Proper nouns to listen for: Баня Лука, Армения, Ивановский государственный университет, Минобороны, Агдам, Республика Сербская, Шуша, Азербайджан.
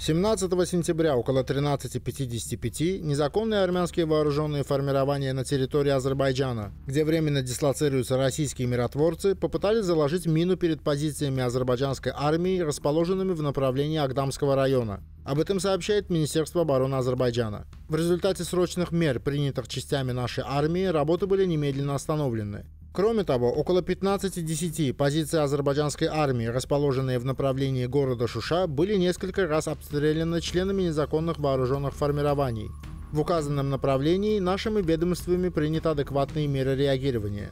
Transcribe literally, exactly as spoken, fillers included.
семнадцатого сентября около тринадцати пятидесяти пяти незаконные армянские вооруженные формирования на территории Азербайджана, где временно дислоцируются российские миротворцы, попытались заложить мину перед позициями азербайджанской армии, расположенными в направлении Агдамского района. Об этом сообщает Министерство обороны Азербайджана. В результате срочных мер, принятых частями нашей армии, работы были немедленно остановлены. Кроме того, около пятнадцати десяти позиций азербайджанской армии, расположенные в направлении города Шуша, были несколько раз обстреляны членами незаконных вооруженных формирований. В указанном направлении нашими ведомствами приняты адекватные меры реагирования.